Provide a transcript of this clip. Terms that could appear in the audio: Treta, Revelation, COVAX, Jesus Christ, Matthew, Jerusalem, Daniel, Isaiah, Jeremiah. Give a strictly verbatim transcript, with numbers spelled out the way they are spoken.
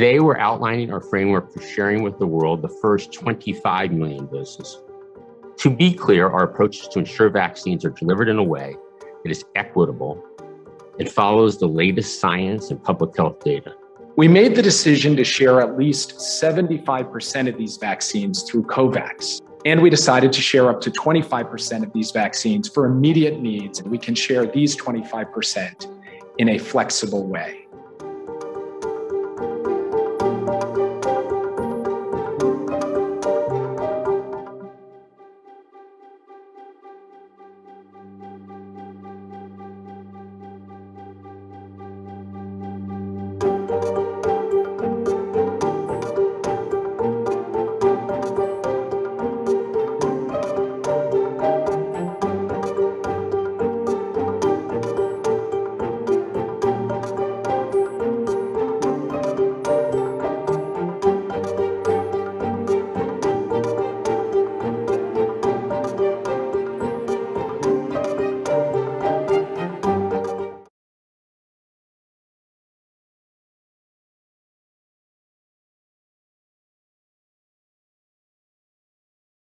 Today, we're outlining our framework for sharing with the world the first twenty-five million doses. To be clear, our approach is to ensure vaccines are delivered in a way that is equitable and follows the latest science and public health data. We made the decision to share at least seventy-five percent of these vaccines through COVAX, and we decided to share up to twenty-five percent of these vaccines for immediate needs, and we can share these twenty-five percent in a flexible way.